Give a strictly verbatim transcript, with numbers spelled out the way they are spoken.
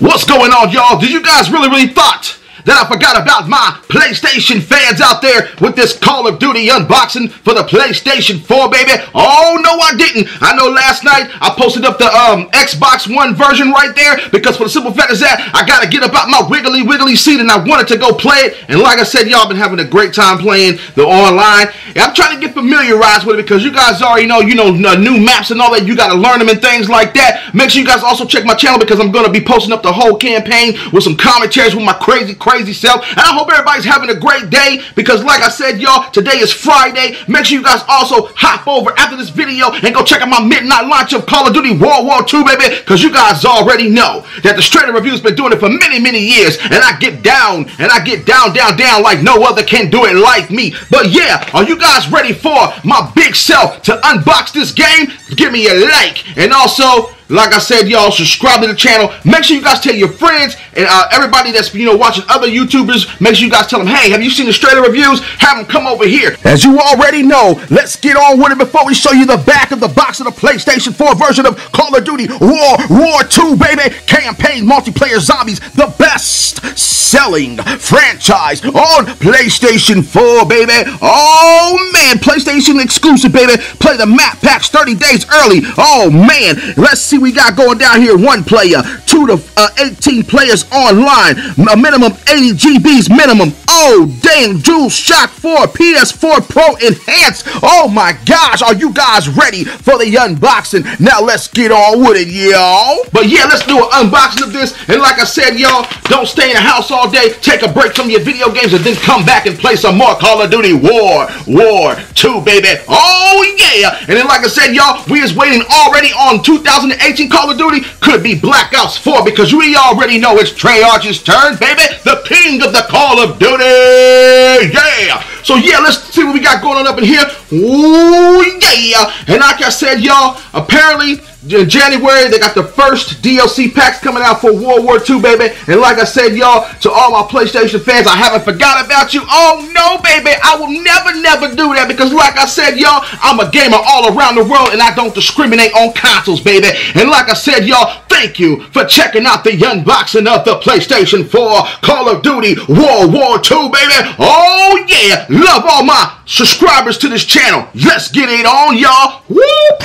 What's going on, y'all? Did you guys really, really thought that I forgot about my PlayStation fans out there with this Call of Duty unboxing for the PlayStation four, baby? Oh, no, I didn't. I know last night I posted up the um, Xbox One version right there because for the simple fact is that I got to get up out my wiggly wiggly seat and I wanted to go play it. And like I said, y'all been having a great time playing the online. And I'm trying to get familiarized with it because you guys already know, you know, new maps and all that. You got to learn them and things like that. Make sure you guys also check my channel because I'm going to be posting up the whole campaign with some commentaries with my crazy, crazy. Crazy self. And I hope everybody's having a great day because like I said, y'all, today is Friday. Make sure you guys also hop over after this video and go check out my midnight launch of Call of Duty World War Two, baby, because you guys already know that the Strader Review's been doing it for many, many years, and I get down, and I get down, down, down like no other can do it like me. But yeah, are you guys ready for my big self to unbox this game? Give me a like, and also, like I said, y'all, subscribe to the channel. Make sure you guys tell your friends and uh, everybody that's, you know, watching other YouTubers. Make sure you guys tell them, hey, have you seen the Strader Reviews? Have them come over here. As you already know, let's get on with it before we show you the back of the box of the PlayStation four version of Call of Duty World War Two, baby. Campaign multiplayer zombies, the best-selling franchise on PlayStation four, baby. Oh man, PlayStation exclusive, baby. Play the map packs thirty days early. Oh man, let's see. We got going down here one player, two to uh, eighteen players online, a minimum eighty gigabytes minimum. Oh dang, DualShock four, P S four Pro Enhanced. Oh my gosh, are you guys ready for the unboxing? Now let's get on with it, y'all. But yeah, let's do an unboxing of this. And like I said, y'all, don't stay in the house all day. Take a break from your video games and then come back and play some more Call of Duty World War Two, baby. Oh yeah. And then like I said, y'all, we is waiting already on two thousand eight. Call of Duty could be Black Ops four because we already know it's Treyarch's turn, baby, the king of the Call of Duty. Yeah. So yeah, let's see what we got going on up in here. Ooh yeah. And like I said, y'all, apparently in January they got the first D L C packs coming out for World War Two, baby. And like I said, y'all, to all my PlayStation fans, I haven't forgot about you. Oh no, baby, I will never never do that because like I said, y'all, I'm a gamer all around the world and I don't discriminate on consoles, baby. And like I said, y'all, thank you for checking out the unboxing of the PlayStation four Call of Duty World War Two, baby. Oh yeah, love all my subscribers to this channel. Let's get it on, y'all. Whoop.